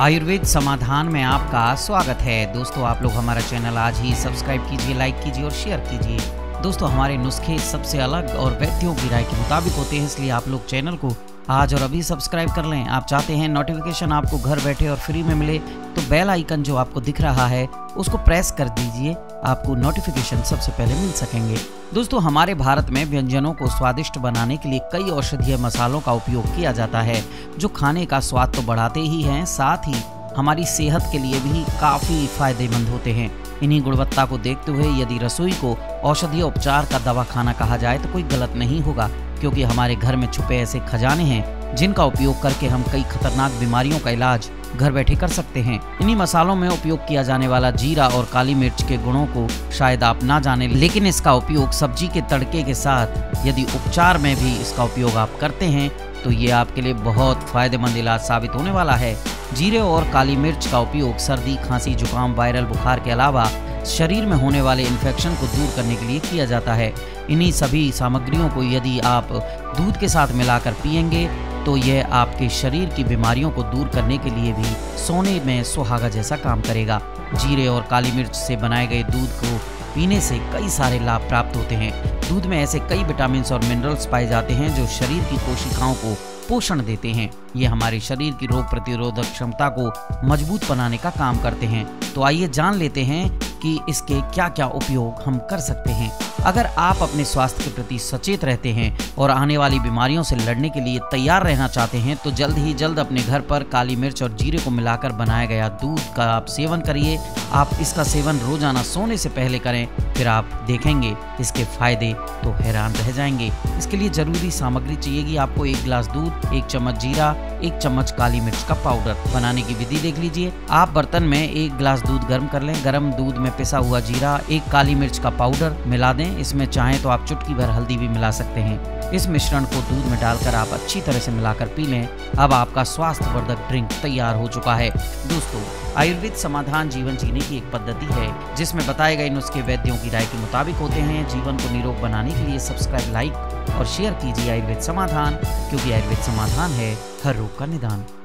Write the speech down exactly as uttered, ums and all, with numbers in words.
आयुर्वेद समाधान में आपका स्वागत है। दोस्तों, आप लोग हमारा चैनल आज ही सब्सक्राइब कीजिए, लाइक कीजिए और शेयर कीजिए। दोस्तों, हमारे नुस्खे सबसे अलग और वैद्यों की राय के मुताबिक होते हैं, इसलिए आप लोग चैनल को आज और अभी सब्सक्राइब कर लें। आप चाहते हैं नोटिफिकेशन आपको घर बैठे और फ्री में मिले तो बेल आइकन जो आपको दिख रहा है उसको प्रेस कर दीजिए, आपको नोटिफिकेशन सबसे पहले मिल सकेंगे। दोस्तों, हमारे भारत में व्यंजनों को स्वादिष्ट बनाने के लिए कई औषधीय मसालों का उपयोग किया जाता है, जो खाने का स्वाद तो बढ़ाते ही हैं, साथ ही हमारी सेहत के लिए भी काफ़ी फायदेमंद होते हैं। इन्हीं गुणवत्ता को देखते हुए यदि रसोई को औषधीय उपचार का दवाखाना कहा जाए तो कोई गलत नहीं होगा, क्योंकि हमारे घर में छुपे ऐसे खजाने हैं जिनका उपयोग करके हम कई खतरनाक बीमारियों का इलाज घर बैठे कर सकते हैं। इन्हीं मसालों में उपयोग किया जाने वाला जीरा और काली मिर्च के गुणों को शायद आप ना जाने, लेकिन इसका उपयोग सब्जी के तड़के के साथ यदि उपचार में भी इसका उपयोग आप करते हैं तो ये आपके लिए बहुत फायदेमंद इलाज साबित होने वाला है। जीरे और काली मिर्च का उपयोग सर्दी, खांसी, जुकाम, वायरल बुखार के अलावा शरीर में होने वाले इन्फेक्शन को दूर करने के लिए किया जाता है। इन्हीं सभी सामग्रियों को यदि आप दूध के साथ मिलाकर पिएंगे तो यह आपके शरीर की बीमारियों को दूर करने के लिए भी सोने में सुहागा जैसा काम करेगा। जीरे और काली मिर्च से बनाए गए दूध को पीने से कई सारे लाभ प्राप्त होते हैं। दूध में ऐसे कई विटामिन और मिनरल्स पाए जाते हैं जो शरीर की कोशिकाओं को पोषण देते हैं। ये हमारे शरीर की रोग प्रतिरोधक क्षमता को मजबूत बनाने का काम करते हैं। तो आइए जान लेते हैं कि इसके क्या क्या उपयोग हम कर सकते हैं। अगर आप अपने स्वास्थ्य के प्रति सचेत रहते हैं और आने वाली बीमारियों से लड़ने के लिए तैयार रहना चाहते हैं तो जल्द ही जल्द अपने घर पर काली मिर्च और जीरे को मिलाकर बनाया गया दूध का आप सेवन करिए। आप इसका सेवन रोजाना सोने से पहले करें, फिर आप देखेंगे इसके फायदे तो हैरान रह जाएंगे। इसके लिए जरूरी सामग्री चाहिएगी आपको: एक गिलास दूध, एक चम्मच जीरा, एक चम्मच काली मिर्च का पाउडर। बनाने की विधि देख लीजिए। आप बर्तन में एक गिलास दूध गर्म कर लें। गर्म दूध में पिसा हुआ जीरा, एक काली मिर्च का पाउडर मिला दें। इसमें चाहे तो आप चुटकी भर हल्दी भी मिला सकते हैं। इस मिश्रण को दूध में डालकर आप अच्छी तरह से मिलाकर पी लें। अब आपका स्वास्थ्यवर्धक ड्रिंक तैयार हो चुका है। दोस्तों, आयुर्वेद समाधान जीवन जीने की एक पद्धति है जिसमें बताए गए नुस्खे वैद्यों की राय के मुताबिक होते हैं। जीवन को निरोग बनाने के लिए सब्सक्राइब, लाइक और शेयर कीजिए आयुर्वेद समाधान, क्योंकि आयुर्वेद समाधान है हर रोग का निदान।